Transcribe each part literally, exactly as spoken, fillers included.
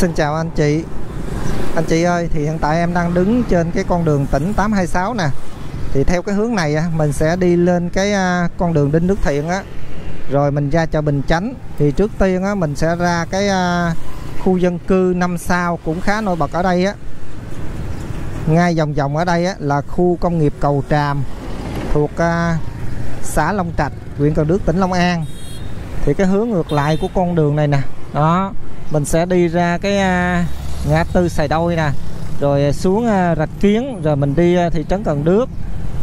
Xin chào anh chị. Anh chị ơi, thì hiện tại em đang đứng trên cái con đường tỉnh tám hai sáu nè. Thì theo cái hướng này mình sẽ đi lên cái con đường Đinh Đức Thiện á, rồi mình ra chợ Bình Chánh. Thì trước tiên á, mình sẽ ra cái khu dân cư năm sao cũng khá nổi bật ở đây á. Ngay vòng vòng ở đây á, là khu công nghiệp Cầu Tràm thuộc xã Long Trạch, huyện Cần Đước, tỉnh Long An. Thì cái hướng ngược lại của con đường này nè, đó, mình sẽ đi ra cái ngã tư Sài Đôi nè, rồi xuống Rạch Kiến, rồi mình đi thị trấn Cần Đước.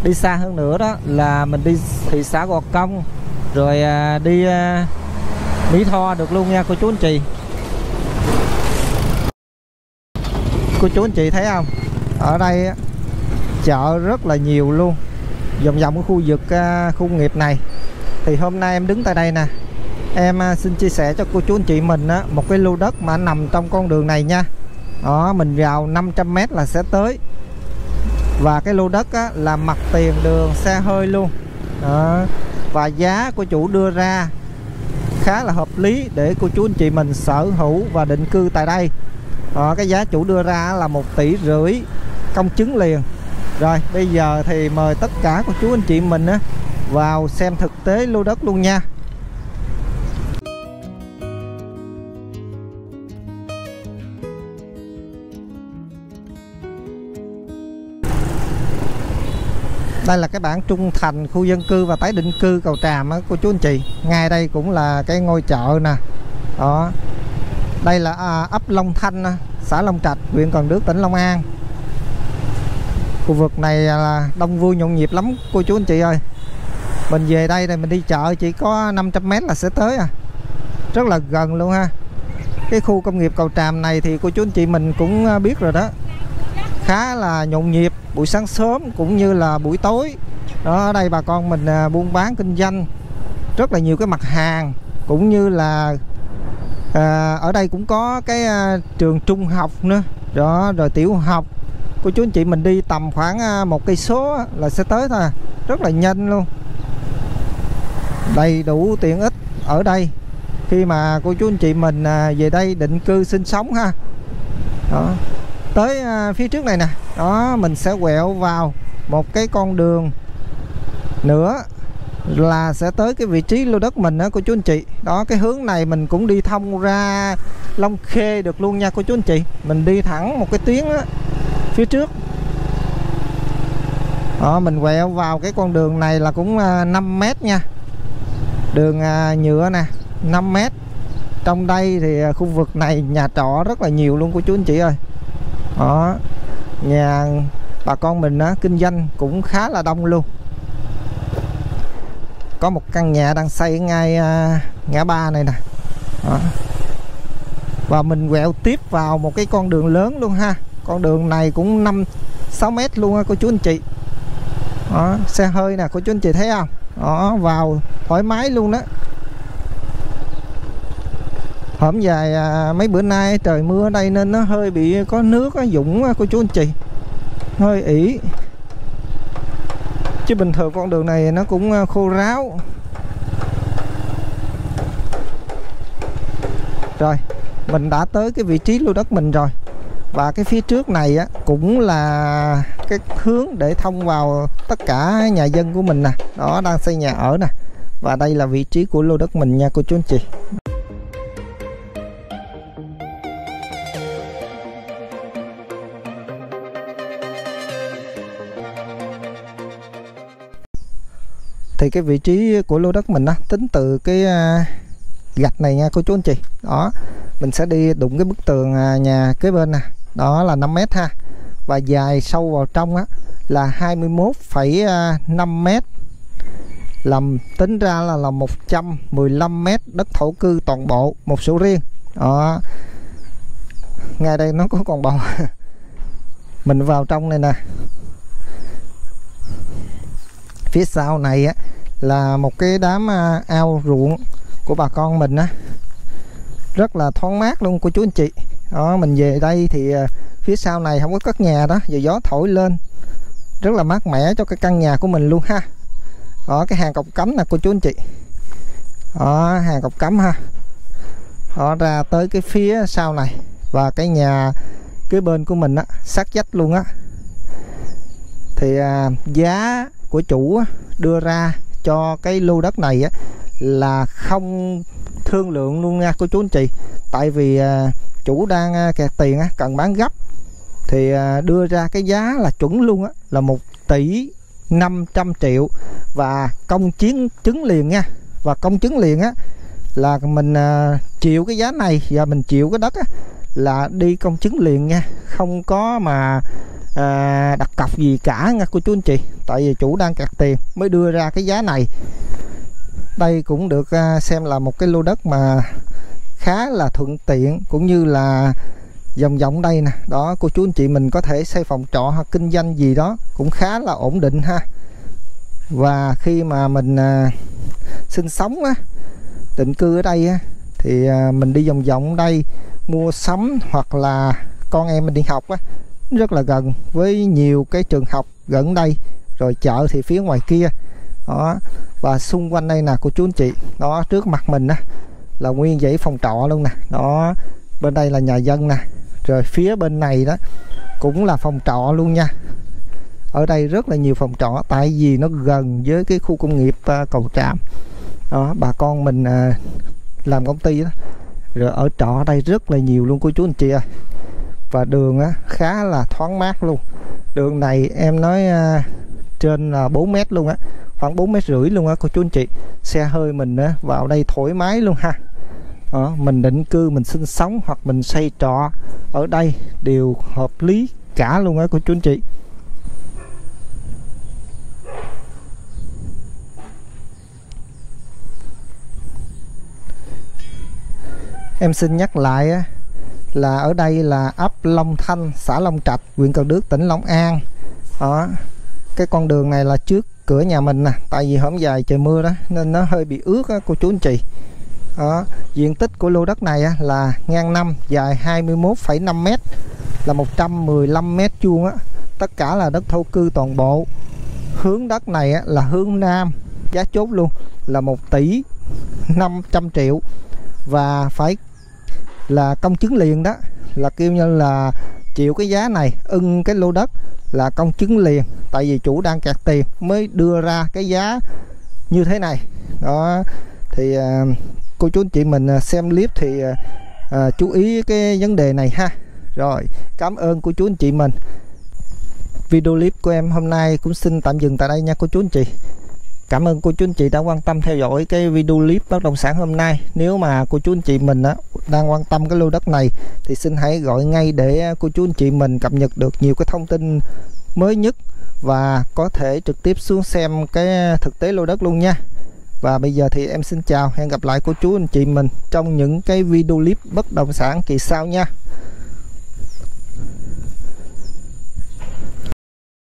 Đi xa hơn nữa đó là mình đi thị xã Gò Công, rồi đi Mỹ Tho được luôn nha cô chú anh chị. Cô chú anh chị thấy không, ở đây chợ rất là nhiều luôn, vòng vòng cái khu vực khu công nghiệp này. Thì hôm nay em đứng tại đây nè, em xin chia sẻ cho cô chú anh chị mình á, một cái lô đất mà nằm trong con đường này nha. Đó, mình vào năm trăm mét là sẽ tới. Và cái lô đất á, là mặt tiền đường xe hơi luôn. Đó. Và giá của chủ đưa ra khá là hợp lý để cô chú anh chị mình sở hữu và định cư tại đây. Đó, cái giá chủ đưa ra là một tỷ rưỡi công chứng liền. Rồi bây giờ thì mời tất cả cô chú anh chị mình á, vào xem thực tế lô đất luôn nha. Đây là cái bản trung thành khu dân cư và tái định cư Cầu Tràm á cô chú anh chị. Ngay đây cũng là cái ngôi chợ nè. Đó. Đây là à, ấp Long Thanh, xã Long Trạch, huyện Cần Đước, tỉnh Long An. Khu vực này là đông vui nhộn nhịp lắm cô chú anh chị ơi. Mình về đây này, mình đi chợ chỉ có năm trăm mét là sẽ tới à. Rất là gần luôn ha. Cái khu công nghiệp Cầu Tràm này thì cô chú anh chị mình cũng biết rồi đó. Khá là nhộn nhịp buổi sáng sớm cũng như là buổi tối. Đó, ở đây bà con mình buôn bán kinh doanh rất là nhiều cái mặt hàng, cũng như là à, ở đây cũng có cái à, trường trung học nữa. Đó, rồi tiểu học. Cô chú anh chị mình đi tầm khoảng một cây số là sẽ tới thôi, rất là nhanh luôn. Đầy đủ tiện ích ở đây khi mà cô chú anh chị mình về đây định cư sinh sống ha. Đó. Tới phía trước này nè, đó mình sẽ quẹo vào một cái con đường nữa là sẽ tới cái vị trí lô đất mình đó cô chú anh chị. Đó, cái hướng này mình cũng đi thông ra Long Khê được luôn nha cô chú anh chị. Mình đi thẳng một cái tuyến đó, phía trước. Đó, mình quẹo vào cái con đường này là cũng năm mét nha. Đường nhựa nè, năm mét. Trong đây thì khu vực này nhà trọ rất là nhiều luôn cô chú anh chị ơi. Đó, nhà bà con mình á, kinh doanh cũng khá là đông luôn. Có một căn nhà đang xây ngay à, ngã ba này nè. Đó. Và mình quẹo tiếp vào một cái con đường lớn luôn ha. Con đường này cũng năm sáu mét luôn á cô chú anh chị. Đó, xe hơi nè cô chú anh chị thấy không. Đó, vào thoải mái luôn đó. Hổm dài mấy bữa nay trời mưa ở đây nên nó hơi bị có nước, nó dũng cô chú anh chị, hơi ỉ. Chứ bình thường con đường này nó cũng khô ráo. Rồi mình đã tới cái vị trí lô đất mình rồi. Và cái phía trước này á, cũng là cái hướng để thông vào tất cả nhà dân của mình nè. Đó, đang xây nhà ở nè. Và đây là vị trí của lô đất mình nha cô chú anh chị. Thì cái vị trí của lô đất mình á, tính từ cái gạch này nha cô chú anh chị. Đó, mình sẽ đi đụng cái bức tường nhà kế bên nè. Đó là năm mét ha. Và dài sâu vào trong á là hai mươi mốt phẩy năm mét. Làm tính ra là là một trăm mười lăm mét đất thổ cư toàn bộ, một sổ riêng. Đó. Ngay đây nó có còn bầu. Mình vào trong này nè. Phía sau này á, là một cái đám ao ruộng của bà con mình á, rất là thoáng mát luôn cô chú anh chị. Đó, mình về đây thì phía sau này không có cất nhà đó, giờ gió thổi lên rất là mát mẻ cho cái căn nhà của mình luôn ha. Đó, cái hàng cọc cấm nè cô chú anh chị. Đó, hàng cọc cấm ha. Đó, ra tới cái phía sau này và cái nhà kế bên của mình á, sát vách luôn á. Thì à, giá của chủ á, đưa ra cho cái lô đất này á, là không thương lượng luôn nha cô chú anh chị. Tại vì à, chủ đang à, kẹt tiền á, cần bán gấp. Thì à, đưa ra cái giá là chuẩn luôn á, là một tỷ năm trăm triệu. Và công chiến chứng liền nha. Và công chứng liền á, là mình à, chịu cái giá này và mình chịu cái đất á, là đi công chứng liền nha. Không có mà à, đặt cọc gì cả nha cô chú anh chị. Tại vì chủ đang kẹt tiền mới đưa ra cái giá này. Đây cũng được à, xem là một cái lô đất mà khá là thuận tiện, cũng như là vòng vòng đây nè đó cô chú anh chị, mình có thể xây phòng trọ hoặc kinh doanh gì đó cũng khá là ổn định ha. Và khi mà mình à, sinh sống á, định cư ở đây á, thì à, mình đi vòng vòng đây mua sắm, hoặc là con em mình đi học á, rất là gần với nhiều cái trường học gần đây, rồi chợ thì phía ngoài kia đó. Và xung quanh đây nè cô chú anh chị, đó trước mặt mình á là nguyên dãy phòng trọ luôn nè, đó bên đây là nhà dân nè, rồi phía bên này đó cũng là phòng trọ luôn nha. Ở đây rất là nhiều phòng trọ, tại vì nó gần với cái khu công nghiệp Cầu Tràm đó. Bà con mình à, làm công ty đó, rồi ở trọ ở đây rất là nhiều luôn cô chú anh chị ơi. Và đường á, khá là thoáng mát luôn. Đường này em nói à, trên là bốn mét luôn á, khoảng bốn mét rưỡi luôn á cô chú anh chị. Xe hơi mình á, vào đây thoải mái luôn ha. Đó, mình định cư, mình sinh sống hoặc mình xây trọ ở đây đều hợp lý cả luôn á cô chú anh chị. Em xin nhắc lại á, là ở đây là ấp Long Thanh, xã Long Trạch, huyện Cần Đước, tỉnh Long An. Đó, cái con đường này là trước cửa nhà mình nè, tại vì hôm dài trời mưa đó nên nó hơi bị ướt á cô chú anh chị. Đó, diện tích của lô đất này á, là ngang năm, dài hai mươi mốt phẩy năm mét, là một trăm mười lăm mét vuông á. Tất cả là đất thổ cư toàn bộ. Hướng đất này á, là hướng nam, giá chốt luôn là một tỷ năm trăm triệu. Và phải là công chứng liền đó, là kêu như là chịu cái giá này, ưng cái lô đất là công chứng liền. Tại vì chủ đang kẹt tiền mới đưa ra cái giá như thế này đó. Thì à, cô chú anh chị mình xem clip thì à, chú ý cái vấn đề này ha. Rồi, cảm ơn cô chú anh chị mình. Video clip của em hôm nay cũng xin tạm dừng tại đây nha cô chú anh chị. Cảm ơn cô chú anh chị đã quan tâm theo dõi cái video clip bất động sản hôm nay. Nếu mà cô chú anh chị mình á, đang quan tâm cái lô đất này thì xin hãy gọi ngay để cô chú anh chị mình cập nhật được nhiều cái thông tin mới nhất, và có thể trực tiếp xuống xem cái thực tế lô đất luôn nha. Và bây giờ thì em xin chào, hẹn gặp lại cô chú anh chị mình trong những cái video clip bất động sản kỳ sau nha.